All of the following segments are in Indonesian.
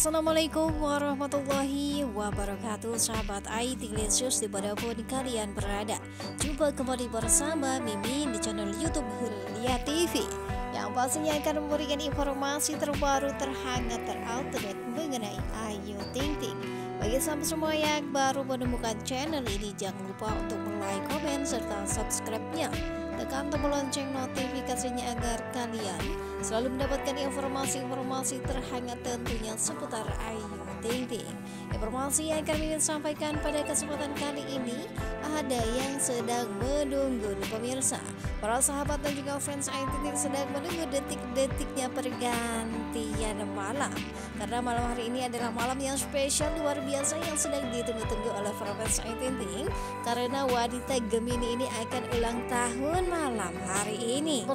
Assalamualaikum warahmatullahi wabarakatuh, sahabat Ayu Ting Ting dimanapun kalian berada. Jumpa kembali bersama Mimin di channel YouTube Hulia TV yang pastinya akan memberikan informasi terbaru, terhangat, terupdate mengenai Ayu Ting Ting. Bagi sahabat semua yang baru menemukan channel ini, jangan lupa untuk like, komen, serta subscribe-nya. Tekan tombol lonceng notifikasinya agar kalian selalu mendapatkan informasi-informasi terhangat tentunya seputar Ayu Ting Ting. Informasi yang kami ingin sampaikan pada kesempatan kali ini ada yang sedang menunggu pemirsa. Para sahabat dan juga fans Ayu Ting Ting sedang menunggu detik-detiknya pergantian malam, karena malam hari ini adalah malam yang spesial luar biasa yang sedang ditunggu-tunggu oleh para fans Ayu Ting Ting, karena wanita Gemini ini akan ulang tahun malam hari ini.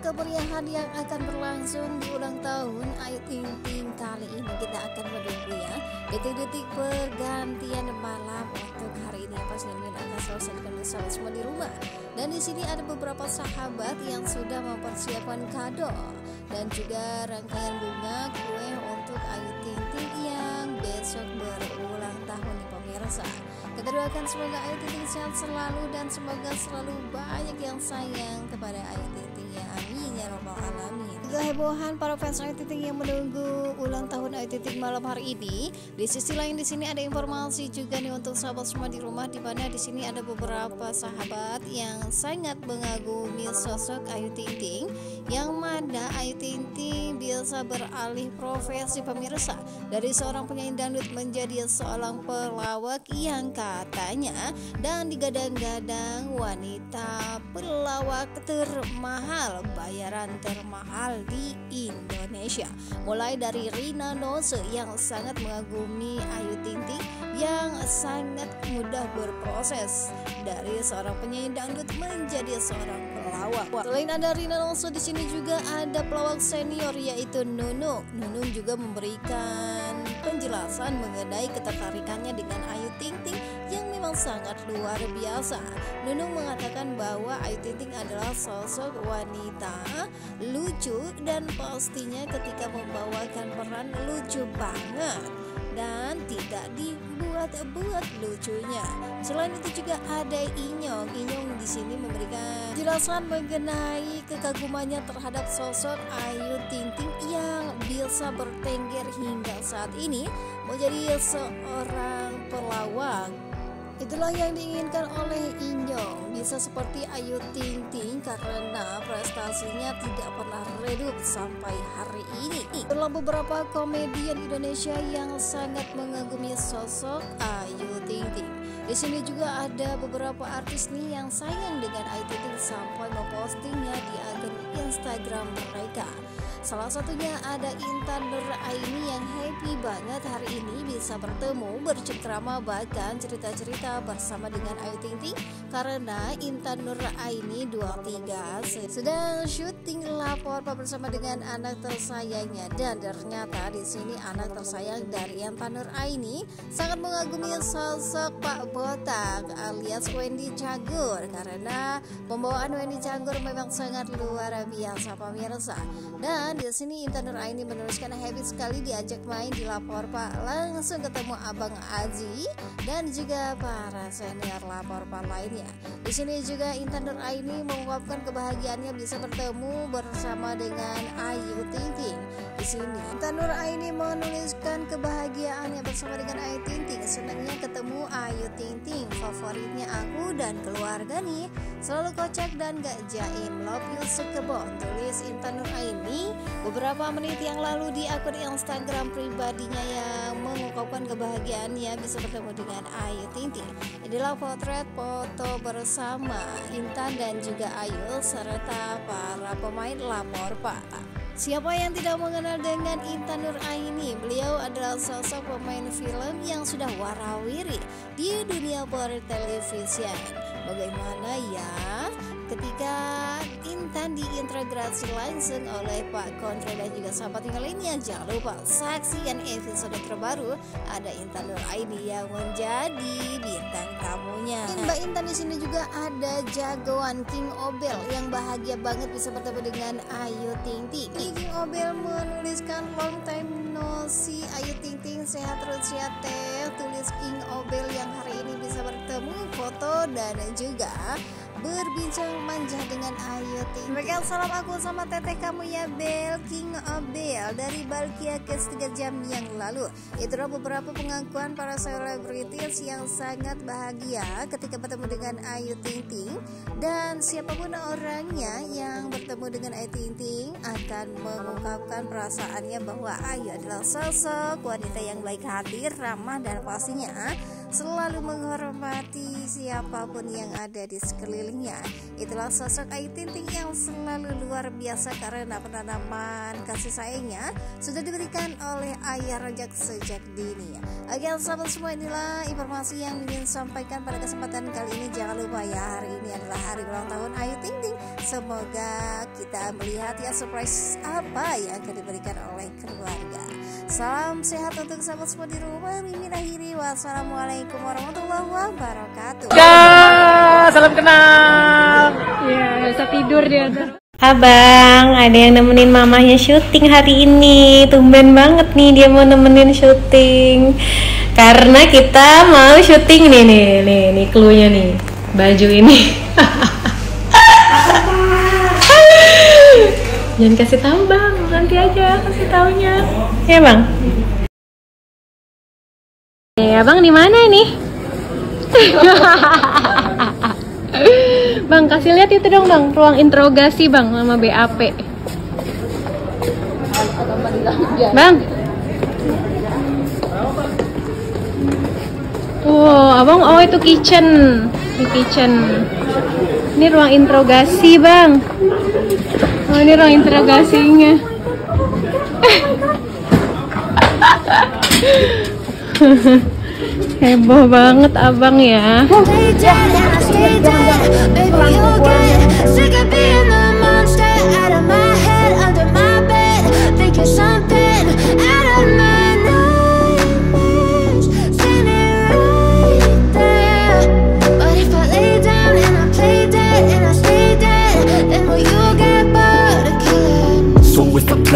Kemeriahan yang akan berlangsung di ulang tahun Ayu Ting Ting kali ini, kita akan menunggu ya detik-detik pergantian malam untuk hari ini. Pas nungguin akan selesai semua di rumah. Dan di sini ada beberapa sahabat yang sudah mempersiapkan kado dan juga rangkaian bunga kue untuk Ayu Ting Ting yang besok berulang tahun nih pemirsa. Kita doakan semoga Ayu Ting Ting sehat selalu dan semoga selalu banyak yang sayang kepada Ayu Ting Ting ya, amin ya robbal alamin. Kehebohan para fans Ayu Ting Ting yang menunggu ulang tahun Ayu Ting Ting malam hari ini. Di sisi lain di sini ada informasi juga nih untuk sahabat semua di rumah, di mana di sini ada beberapa sahabat yang sangat mengagumi sosok Ayu Ting Ting, yang mana Ayu Ting Ting biasa beralih profesi pemirsa, dari seorang penyanyi dangdut menjadi seorang pelawak yang katanya dan digadang-gadang wanita pelawak termahal, bayaran termahal di Indonesia. Mulai dari Rina Nose yang sangat mengagumi Ayu Ting Ting yang sangat mudah berproses, dari seorang penyanyi dangdut menjadi seorang pelawak. Selain ada Rina Nose, di sini juga ada pelawak senior yaitu Nunung. Nunung juga memberikan penjelasan mengenai ketertarikannya dengan Ayu Ting Ting yang memang sangat luar biasa. Nunung mengatakan bahwa Ayu Ting Ting adalah sosok wanita lucu dan pastinya ketika membawakan peran lucu banget dan tidak dibuat-buat lucunya. Selain itu juga ada Inyong. Inyong di sini memberikan penjelasan mengenai kekagumannya terhadap sosok Ayu Ting Ting yang bisa bertengger hingga saat ini menjadi seorang pelawak. Itulah yang diinginkan oleh Inyong, bisa seperti Ayu Ting Ting karena prestasinya tidak pernah redup sampai hari ini. Itulah beberapa komedian Indonesia yang sangat mengagumi sosok Ayu Ting Ting. Di sini juga ada beberapa artis nih yang sayang dengan Ayu Ting Ting sampai mempostingnya di akun Instagram mereka. Salah satunya ada Intan Nur Aini yang happy banget hari ini bisa bertemu, bercengkrama, bahkan cerita-cerita bersama dengan Ayu Ting Ting, karena Intan Nur Aini 23 sedang syuting Lapor Pak bersama dengan anak tersayangnya. Dan ternyata di sini anak tersayang dari Intan Nur Aini sangat mengagumi sosok Pak Botak alias Wendi Cagur, karena pembawaan Wendi Cagur memang sangat luar biasa pemirsa. Dan di sini Intan Nur Aini menuliskan happy sekali diajak main di Lapor Pak, langsung ketemu Abang Aji dan juga para senior Lapor Pak lainnya. Di sini juga Intan Nur Aini mengungkapkan kebahagiaannya bisa bertemu bersama dengan Ayu Ting Ting. Di sini Intan Nur Aini menuliskan kebahagiaannya bersama dengan Ayu Ting Ting. Senangnya ketemu Ayu Ting Ting, favoritnya aku dan keluarga nih. Selalu kocak dan gak jaim, love you sekebon, tulis Intan Nur Aini beberapa menit yang lalu di akun Instagram pribadinya yang mengungkapkan kebahagiaannya bisa bertemu dengan Ayu Ting Ting. Inilah potret foto bersama Intan dan juga Ayu serta para pemain Lapor Pak. Siapa yang tidak mengenal dengan Intan Nur Aini? Beliau adalah sosok pemain film yang sudah warawiri di dunia pertelevisian. Bagaimana ya ketika Intan diintegrasi langsung oleh Pak Kontra dan juga sahabat yang lainnya? Jangan lupa saksikan episode terbaru, ada Intan Nur Aini yang menjadi bintang tamunya. Mbak Intan di sini juga ada jagoan King Obel yang bahagia banget bisa bertemu dengan Ayu Ting Ting. King Obel menuliskan long time no see Ayu Ting sehat Rusia teh, tulis King Obel yang hari ini bisa bertemu, foto dan juga berbincang manja dengan Ayu Ting Ting. Bekal salam aku sama teteh kamu ya Bel, King Obel dari Balkiakes 3 jam yang lalu. Itulah beberapa pengakuan para selebritis yang sangat bahagia ketika bertemu dengan Ayu Ting Ting. Dan siapapun orangnya yang bertemu dengan Ayu Ting Ting akan mengungkapkan perasaannya bahwa Ayu adalah sosok wanita yang baik hati, ramah dan pastinya selalu menghormati siapapun yang ada di sekelilingnya. Itulah sosok Ayu Ting Ting yang selalu luar biasa karena penanaman kasih sayangnya sudah diberikan oleh ayah Rojak sejak dini. Oke, sahabat semua, inilah informasi yang ingin sampaikan pada kesempatan kali ini. Jangan lupa ya, hari ini adalah hari ulang tahun Ayu Ting Ting. Semoga kita melihat ya surprise apa yang akan diberikan oleh keluarga. Salam sehat untuk sahabat semua di rumah. Mimin akhiri, wassalamualaikum warahmatullahi wabarakatuh. Dah, salam kenal. Ya, bisa tidur dia. Abang, ada yang nemenin mamahnya syuting hari ini. Tumben banget nih dia mau nemenin syuting. Karena kita mau syuting nih cluenya nih. Baju ini. Jangan kasih tahu, Bang. Nanti aja kasih taunya. Ya bang, ya bang, di mana nih? Bang, kasih lihat itu dong bang, ruang interogasi bang sama BAP. Bang, oh abang, oh itu kitchen, di kitchen. Ini ruang interogasi bang. Oh ini ruang interogasinya. Heboh banget abang ya.